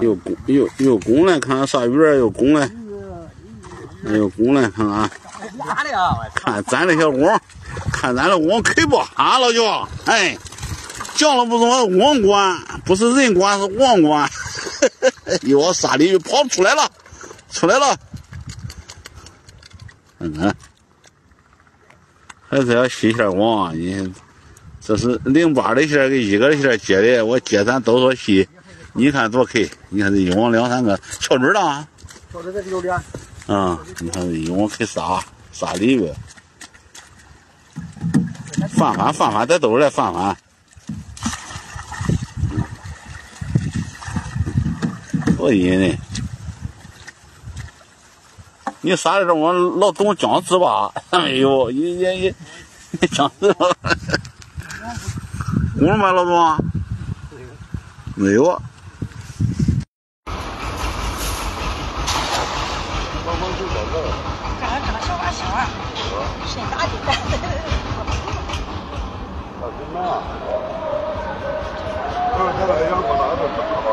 有公来看看啥鱼儿，有公来，看看。看咱这些网，可以不哈了就，哎，叫了不是网管，不是人管，是网管。有沙鲤鱼跑出来了，看看，还是要洗下网，你。 这是08的线跟1个的线接的，我接咱都说细，你看多黑，你看这一网2、3个，敲准了啊！敲准在这边。啊，你看这一网黑沙鲤鱼，翻在兜来翻。多阴人！你啥时候我老懂僵尸吧？哎呦，也僵尸。我买了吗？没有啊。整个小娃谁打你的？老金妈，这个要搁哪子打吧？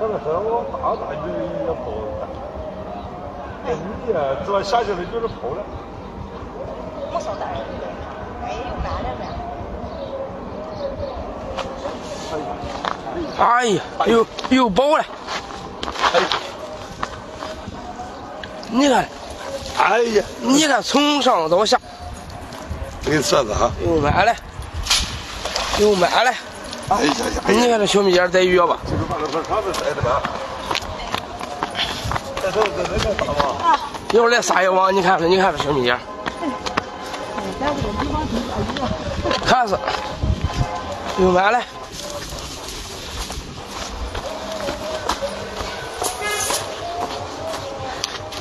那个时候我打鱼也跑。 鱼呀，这玩意下去了就是跑了。没少打鱼的，哎，又干了呗。哎呀，又饱了。哎，你看，哎呀，你看从上到下。给色子哈。又满了，哎呀呀！你看这小米姐逮鱼吧。这个把那份肠子摘的吧。 一会儿来撒一网，你看看，小米姐。看是，又完了。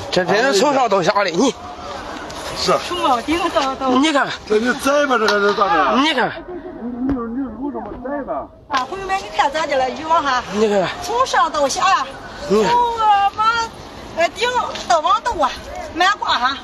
这真是从上到下的，你。是。从老顶到。你看看。这你栽吧，这个咋的？你看看。你有什么栽吧？大红梅，你看咋的了？渔网哈。你看看。从上到下呀。你看。 顶到网兜啊，满挂哈。